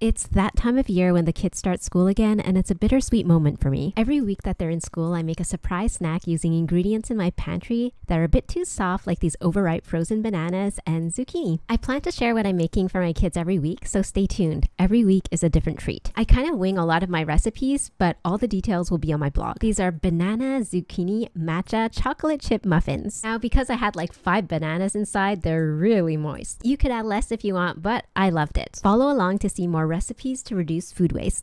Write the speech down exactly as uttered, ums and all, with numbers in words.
It's that time of year when the kids start school again, and it's a bittersweet moment for me. Every week that they're in school, I make a surprise snack using ingredients in my pantry that are a bit too soft, like these overripe frozen bananas and zucchini. I plan to share what I'm making for my kids every week, so stay tuned. Every week is a different treat. I kind of wing a lot of my recipes, but all the details will be on my blog. These are banana, zucchini, matcha, chocolate chip muffins. Now, because I had like five bananas inside, they're really moist. You could add less if you want, but I loved it. Follow along to see more recipes to reduce food waste.